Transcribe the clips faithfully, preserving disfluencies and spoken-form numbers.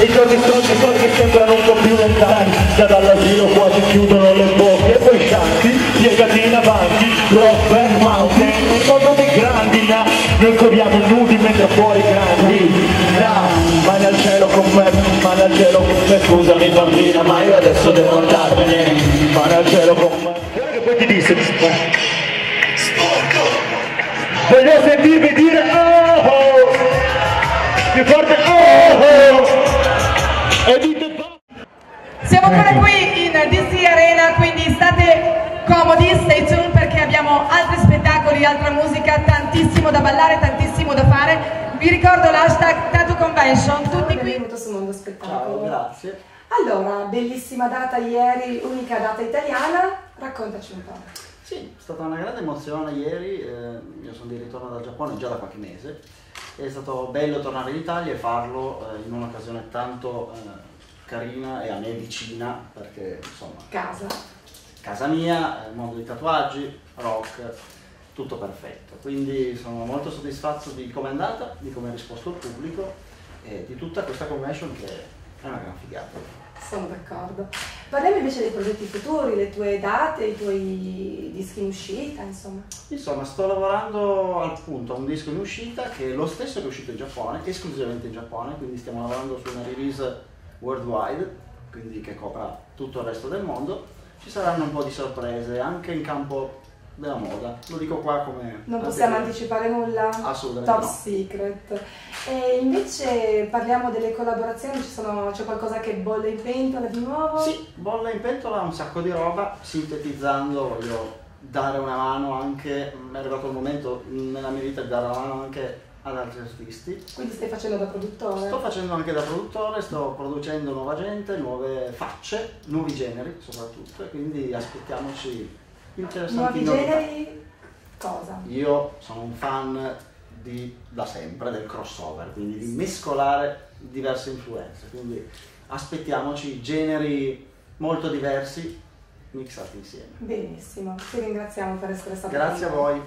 i giorni stronzi sono che sembrano un po' più lontani, da dall'asilo quasi chiudono le bocche, e poi scianti, piegati in avanti, rock mountain, ricordo dei grandi, na, noi corriamo nudi mentre fuori grandi, na, mani al cielo con me, mani al cielo con me, scusami bambina, ma io adesso devo andarmene, mani al cielo con me. Guarda che poi ti disse, voglio sentirmi dire oh, oh, più forte oh, oh, e dite basta. Siamo ancora qui in D C Arena, quindi state comodi, stay tuned perché abbiamo altri spettacoli, altra musica, tantissimo da ballare, tantissimo da fare. Vi ricordo l'hashtag Tattoo Convention, tutti qui. Benvenuto su Mondo Spettacolo. Ciao, grazie. Allora, bellissima data ieri, unica data italiana, raccontaci un po'. Sì, è stata una grande emozione ieri, eh, io sono di ritorno dal Giappone già da qualche mese, è stato bello tornare in Italia e farlo eh, in un'occasione tanto eh, carina e a me vicina, perché insomma... Casa. Casa mia, mondo dei tatuaggi, rock, tutto perfetto, quindi sono molto soddisfatto di come è andata, di come ha risposto il pubblico e di tutta questa convention che è una gran figata. Sono d'accordo. Parliamo invece dei progetti futuri, le tue date, i tuoi dischi in uscita, insomma. Insomma, sto lavorando al punto a un disco in uscita che è lo stesso che è uscito in Giappone, esclusivamente in Giappone, quindi stiamo lavorando su una release worldwide, quindi che copra tutto il resto del mondo. Ci saranno un po' di sorprese anche in campo della moda, lo dico qua come... Non possiamo anche... anticipare nulla? Assolutamente Top no. secret. E invece parliamo delle collaborazioni, c'è qualcosa che bolle in pentola di nuovo? Sì, bolle in pentola un sacco di roba, sintetizzando voglio dare una mano anche, è arrivato il momento nella mia vita di dare una mano anche ad altri artisti. Quindi stai facendo da produttore? Sto facendo anche da produttore, sto producendo nuova gente, nuove facce, nuovi generi soprattutto, e quindi aspettiamoci... Nuovi generi? Cosa? Io sono un fan di, da sempre del crossover, quindi di mescolare diverse influenze, quindi aspettiamoci generi molto diversi mixati insieme. Benissimo, ti ringraziamo per essere stato qui. Grazie a voi.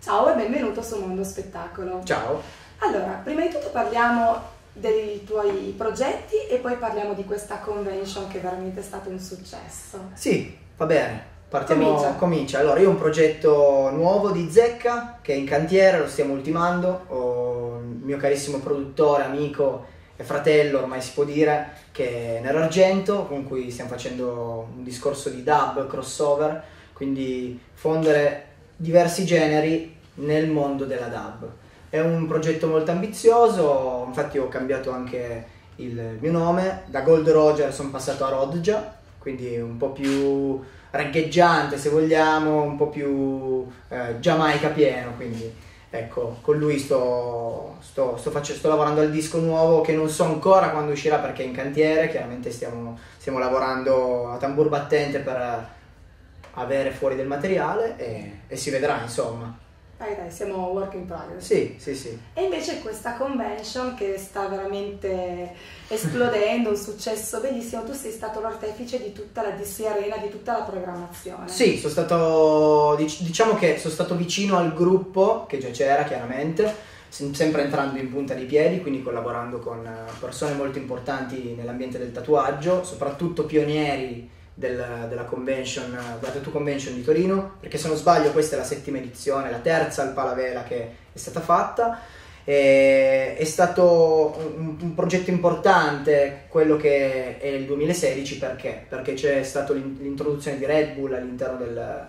Ciao e benvenuto su Mondo Spettacolo. Ciao. Allora, prima di tutto parliamo dei tuoi progetti e poi parliamo di questa convention che è veramente stato un successo. Sì. Va bene, partiamo, comincia. comincia. Allora, io ho un progetto nuovo di zecca che è in cantiere, lo stiamo ultimando. Ho il mio carissimo produttore, amico e fratello, ormai si può dire, che è Nero Argento, con cui stiamo facendo un discorso di dub, crossover, quindi fondere diversi generi nel mondo della dub. È un progetto molto ambizioso, infatti ho cambiato anche il mio nome, da Gold Roger sono passato a Rodgia, quindi un po' più raggheggiante se vogliamo, un po' più eh, Giamaica pieno, quindi ecco, con lui sto, sto, sto, faccio, sto lavorando al disco nuovo che non so ancora quando uscirà perché è in cantiere, chiaramente stiamo, stiamo lavorando a tambur battente per avere fuori del materiale e, e si vedrà insomma. Dai dai, siamo work in progress. Sì, sì, sì. E invece questa convention che sta veramente esplodendo, un successo bellissimo, tu sei stato l'artefice di tutta la D C Arena, di tutta la programmazione. Sì, sono stato, diciamo che sono stato vicino al gruppo, che già c'era chiaramente, sempre entrando in punta di piedi, quindi collaborando con persone molto importanti nell'ambiente del tatuaggio, soprattutto pionieri Del, della convention, della Tattoo Convention di Torino, perché se non sbaglio questa è la settima edizione, la terza al Palavela che è stata fatta, e, è stato un, un progetto importante quello che è il duemilasedici, perché? Perché c'è stata l'introduzione di Red Bull all'interno del,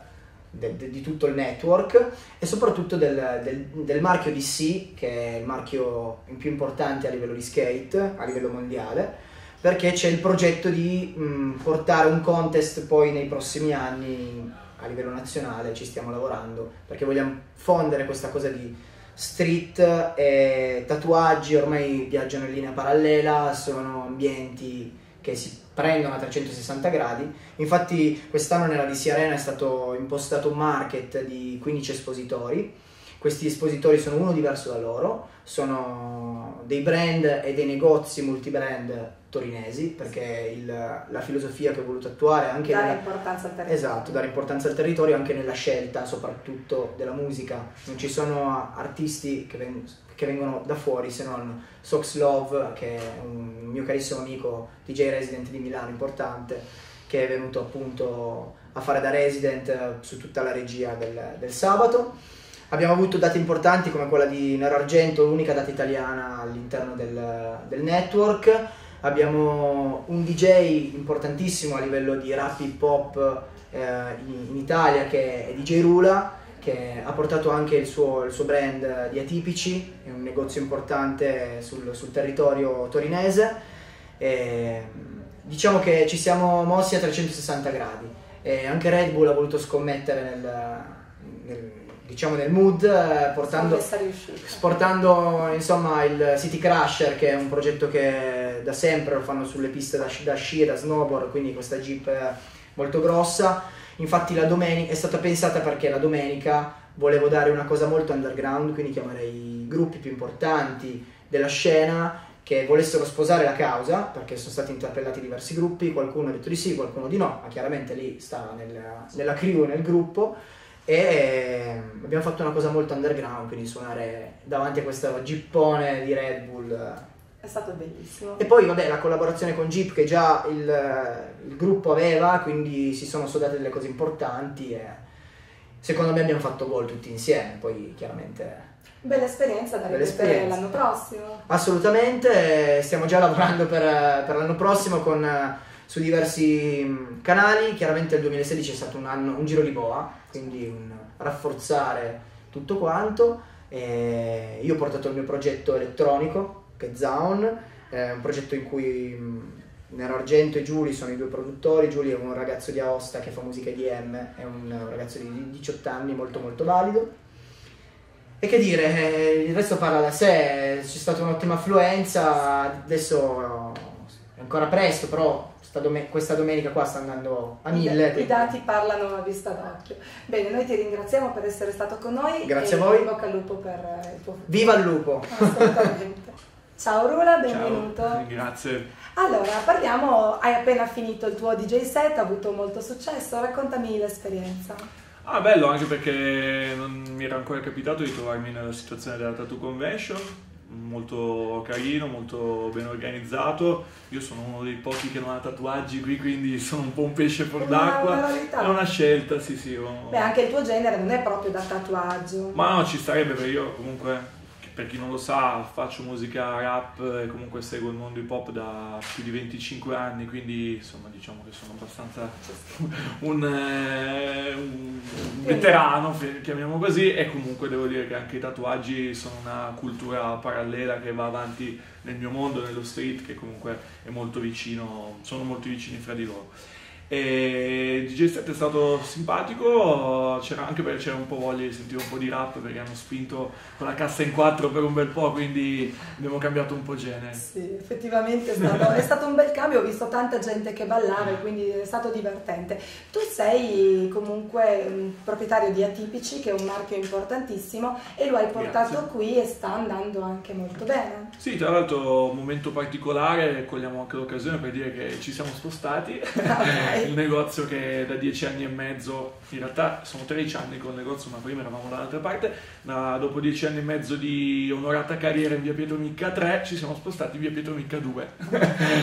de, de, di tutto il network e soprattutto del, del, del marchio D C, che è il marchio più importante a livello di skate, a livello mondiale, perché c'è il progetto di mh, portare un contest poi nei prossimi anni a livello nazionale, ci stiamo lavorando, perché vogliamo fondere questa cosa di street e tatuaggi, ormai viaggiano in linea parallela, sono ambienti che si prendono a trecentosessanta gradi, infatti quest'anno nella D C Arena è stato impostato un market di quindici espositori Questi espositori sono uno diverso da loro, sono dei brand e dei negozi multibrand torinesi, perché il, la filosofia che ho voluto attuare anche dare nella, importanza al territorio. Esatto, dare importanza al territorio anche nella scelta soprattutto della musica. Non ci sono artisti che, veng che vengono da fuori, se non Sox Love, che è un mio carissimo amico D J resident di Milano importante, che è venuto appunto a fare da resident su tutta la regia del, del sabato. Abbiamo avuto date importanti come quella di Nero Argento, l'unica data italiana all'interno del, del network. Abbiamo un D J importantissimo a livello di rap hip hop eh, in, in Italia, che è D J Rula, che ha portato anche il suo, il suo brand di Atipici, è un negozio importante sul, sul territorio torinese. E diciamo che ci siamo mossi a trecentosessanta gradi e anche Red Bull ha voluto scommettere nel, nel diciamo nel mood, eh, portando, portando insomma il City Crusher, che è un progetto che da sempre lo fanno sulle piste da, da sci e da snowboard, quindi questa jeep molto grossa. Infatti la domenica è stata pensata perché la domenica volevo dare una cosa molto underground, quindi chiamerei i gruppi più importanti della scena che volessero sposare la causa, perché sono stati interpellati diversi gruppi, qualcuno ha detto di sì, qualcuno di no, ma chiaramente lì stava nella, nella crew, nel gruppo. E abbiamo fatto una cosa molto underground, quindi suonare davanti a questo gippone di Red Bull è stato bellissimo. E poi vabbè, la collaborazione con Jeep che già il, il gruppo aveva, quindi si sono sodate delle cose importanti e secondo me abbiamo fatto gol tutti insieme. Poi chiaramente bella esperienza da ripetere l'anno prossimo. Assolutamente, stiamo già lavorando per, per l'anno prossimo con... su diversi canali. Chiaramente il duemilasedici è stato un anno, un giro di boa, quindi un rafforzare tutto quanto. E io ho portato il mio progetto elettronico, che è Zaun, è un progetto in cui Nero Argento e Giuli sono i due produttori. Giuli è un ragazzo di Aosta che fa musica E D M, è un ragazzo di diciotto anni molto molto valido. E che dire, il resto parla da sé, c'è stata un'ottima affluenza, adesso è ancora presto, però questa domenica qua sta andando a mille. I dati parlano a vista d'occhio. Bene, noi ti ringraziamo per essere stato con noi. Grazie e a voi. In bocca al lupo per il tuo futuro. Viva il lupo! Assolutamente. Ciao Rula, benvenuto. Ciao, grazie. Allora, parliamo, hai appena finito il tuo D J set, ha avuto molto successo, raccontami l'esperienza. Ah, bello, anche perché non mi era ancora capitato di trovarmi nella situazione della Tattoo Convention. Molto carino, molto ben organizzato. Io sono uno dei pochi che non ha tatuaggi qui, quindi sono un po' un pesce fuor d'acqua. È una scelta, sì sì. Uno... Beh, anche il tuo genere non è proprio da tatuaggio. Ma no, ci starebbe, perché io comunque, per chi non lo sa, faccio musica rap e comunque seguo il mondo hip hop da più di venticinque anni, quindi insomma diciamo che sono abbastanza un, eh, un veterano, chiamiamo così, e comunque devo dire che anche i tatuaggi sono una cultura parallela che va avanti nel mio mondo, nello street, che comunque è molto vicino, sono molto vicini fra di loro. E D J set è stato simpatico, c'era anche perché c'era un po' voglia di sentire un po' di rap, perché hanno spinto con la cassa in quattro per un bel po', quindi abbiamo cambiato un po' genere. Sì, effettivamente è stato, è stato un bel cambio, ho visto tanta gente che ballava, quindi è stato divertente. Tu sei comunque proprietario di Atipici, che è un marchio importantissimo, e lo hai portato Grazie. qui e sta andando anche molto bene. Sì, tra l'altro un momento particolare, cogliamo anche l'occasione per dire che ci siamo spostati. Il negozio che da dieci anni e mezzo, in realtà sono tredici anni con il negozio, ma prima eravamo dall'altra parte, da, dopo dieci anni e mezzo di onorata carriera in via Pietro Micca tre ci siamo spostati in via Pietro Micca due.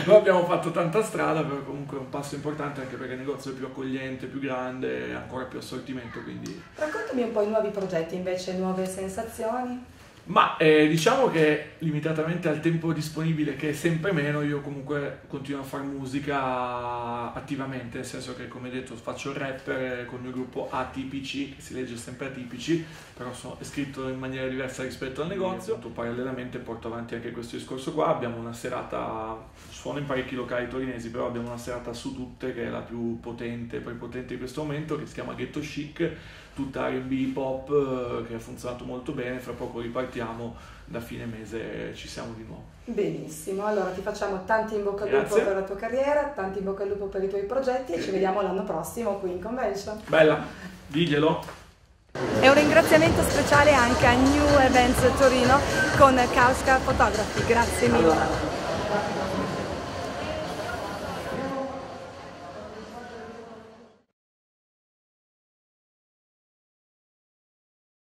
Noi abbiamo fatto tanta strada, però comunque è un passo importante anche perché il negozio è più accogliente, più grande e ancora più assortimento. Quindi... Raccontami un po' i nuovi progetti invece, nuove sensazioni? Ma eh, diciamo che limitatamente al tempo disponibile, che è sempre meno, io comunque continuo a fare musica attivamente, nel senso che, come detto, faccio il rapper con il mio gruppo Atipici, che si legge sempre Atipici, però sono, è scritto in maniera diversa rispetto al negozio. Appunto, parallelamente porto avanti anche questo discorso qua, abbiamo una serata, suono in parecchi locali torinesi, però abbiamo una serata su tutte che è la più potente, prepotente di questo momento, che si chiama Ghetto Chic, tutta R and B pop, che ha funzionato molto bene, fra poco ripartiamo, da fine mese ci siamo di nuovo. Benissimo, allora ti facciamo tanti in bocca al lupo per la tua carriera, tanti in bocca al lupo per i tuoi progetti e ci vediamo l'anno prossimo qui in convention. Bella, diglielo! E un ringraziamento speciale anche a New Events Torino con Kauska Photography, grazie mille.